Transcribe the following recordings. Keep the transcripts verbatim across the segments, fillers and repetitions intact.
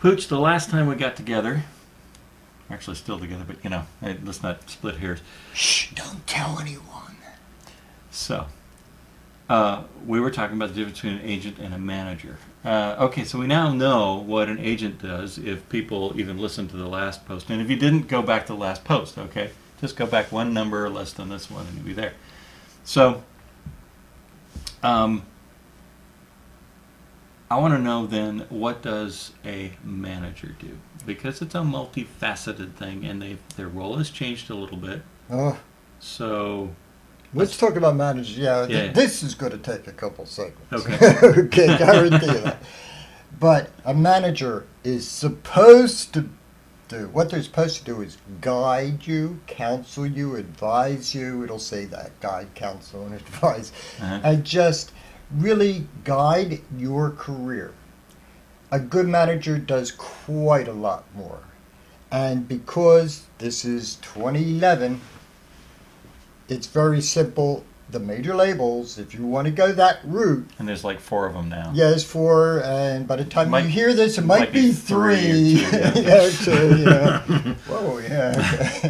Pooch, the last time we got together, we're actually still together, but you know, let's not split hairs. Shh, don't tell anyone. So, uh, we were talking about the difference between an agent and a manager. Uh, okay, so we now know what an agent does if people even listen to the last post. And if you didn't, go back to the last post, okay? Just go back one number less than this one and you'll be there. So, um, I want to know then, what does a manager do? Because it's a multifaceted thing, and they, their role has changed a little bit. Uh, so let's talk about managers. Yeah, yeah, th this is going to take a couple seconds. Okay, okay, guarantee that. But a manager is supposed to do what they're supposed to do is guide you, counsel you, advise you. It'll say that, guide, counsel, and advise, uh-huh. and just. Really guide your career. A good manager does quite a lot more. And because this is twenty eleven, it's very simple. The major labels, if you want to go that route. And there's like four of them now. Yeah, there's four. And by the time might, you hear this, it, it might, might be, be three. three or two, yeah. yeah, two, yeah. Whoa, yeah.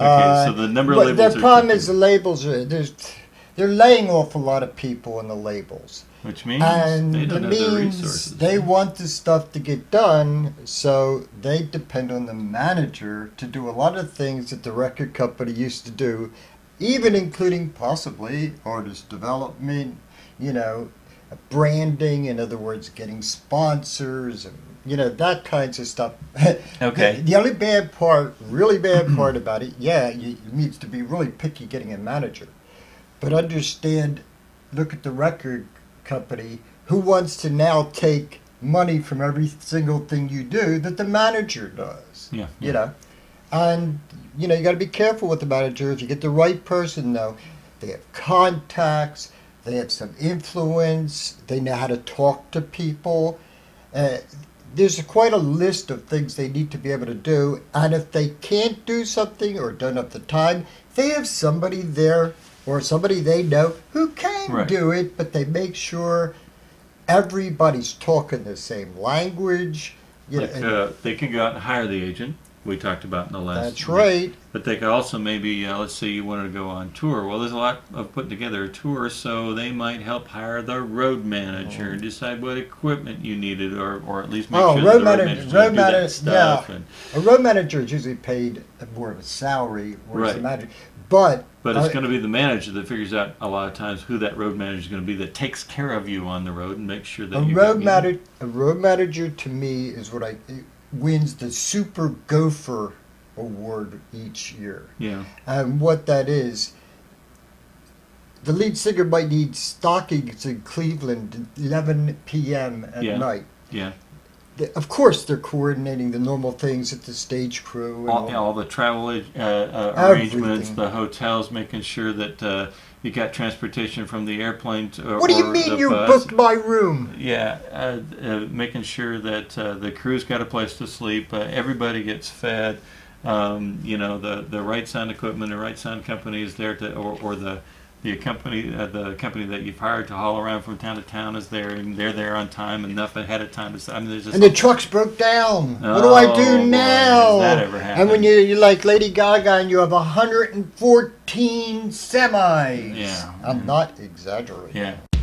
Okay, uh, so the number of labels. The problem is the labels are. There's, They're laying off a lot of people in the labels. Which means and they don't have the resources. They want the stuff to get done, so they depend on the manager to do a lot of things that the record company used to do, even including possibly artist development, you know, branding, in other words, getting sponsors, and, you know, that kinds of stuff. Okay. The, the only bad part, really bad part about it, yeah, you, you need to be really picky getting a manager. But understand, look at the record company who wants to now take money from every single thing you do that the manager does. Yeah. You yeah. know, and you know, you got to be careful with the manager. If you get the right person, though, they have contacts, they have some influence, they know how to talk to people. Uh, there's quite a list of things they need to be able to do, and if they can't do something or don't have the time, they have somebody there. Or somebody they know who can right. do it, but they make sure everybody's talking the same language. You like, know, uh, they can go out and hire the agent we talked about in the last. That's week. right. But they could also maybe, uh, let's say you wanted to go on tour. Well, there's a lot of putting together a tour, so they might help hire the road manager, mm. decide what equipment you needed, or or at least make oh, sure road that the road manager road manager, that stuff. Yeah. And, a road manager is usually paid more of a salary, or right. a manager. But but it's uh, going to be the manager that figures out a lot of times who that road manager is going to be that takes care of you on the road and makes sure that a you road manager a road manager to me is what I wins the Super Gopher Award each year. Yeah, and what that is, the lead singer might need stockings in Cleveland at eleven p m at yeah. night. Yeah. Of course, they're coordinating the normal things at the stage crew. And all, all, yeah, all the travel uh, uh, arrangements, the hotels, making sure that uh, you got transportation from the airplane. To, uh, what do you mean you bus. booked my room? Yeah, uh, uh, making sure that uh, the crew's got a place to sleep, uh, everybody gets fed. Um, you know, the the right sound equipment, the right sound company is there to, or or the. The company, uh, the company that you've hired to haul around from town to town is there, and they're there on time, enough ahead of time. I mean, just and the trucks broke down. Oh, what do I do boy, now? That ever happened? And when you, you're like Lady Gaga and you have one hundred fourteen semis. Yeah. I'm not exaggerating. Yeah.